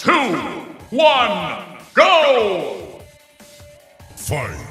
2, 1, go! Fight!